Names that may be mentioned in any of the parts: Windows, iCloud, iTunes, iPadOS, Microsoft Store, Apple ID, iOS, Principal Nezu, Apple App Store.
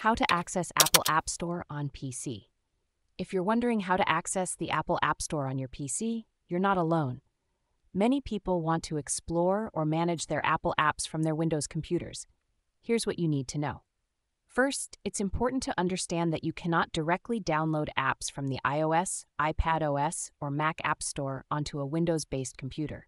How to access Apple App Store on PC. If you're wondering how to access the Apple App Store on your PC, you're not alone. Many people want to explore or manage their Apple apps from their Windows computers. Here's what you need to know. First, it's important to understand that you cannot directly download apps from the iOS, iPadOS, or Mac App Store onto a Windows-based computer.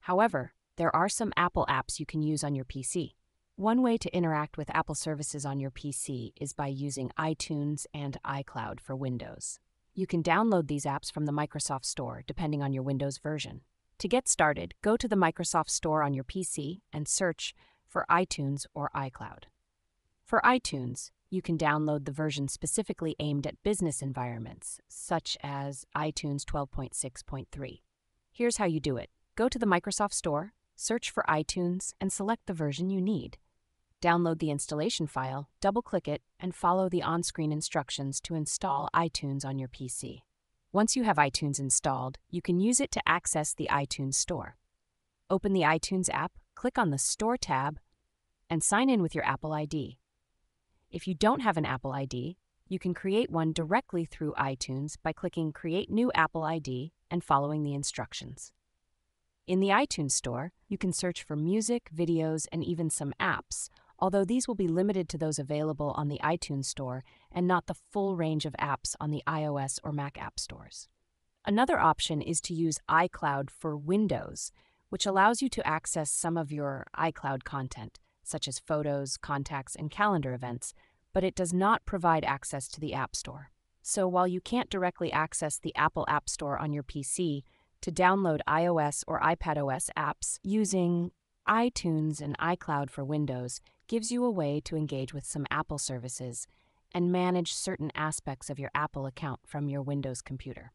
However, there are some Apple apps you can use on your PC. One way to interact with Apple services on your PC is by using iTunes and iCloud for Windows. You can download these apps from the Microsoft Store, depending on your Windows version. To get started, go to the Microsoft Store on your PC and search for iTunes or iCloud. For iTunes, you can download the version specifically aimed at business environments, such as iTunes 12.6.3. Here's how you do it. Go to the Microsoft Store, search for iTunes, and select the version you need. Download the installation file, double-click it, and follow the on-screen instructions to install iTunes on your PC. Once you have iTunes installed, you can use it to access the iTunes Store. Open the iTunes app, click on the Store tab, and sign in with your Apple ID. If you don't have an Apple ID, you can create one directly through iTunes by clicking Create New Apple ID and following the instructions. In the iTunes Store, you can search for music, videos, and even some apps, although these will be limited to those available on the iTunes Store and not the full range of apps on the iOS or Mac app stores. Another option is to use iCloud for Windows, which allows you to access some of your iCloud content, such as photos, contacts, and calendar events, but it does not provide access to the App Store. So while you can't directly access the Apple App Store on your PC, to download iOS or iPadOS apps, using iTunes and iCloud for Windows gives you a way to engage with some Apple services and manage certain aspects of your Apple account from your Windows computer.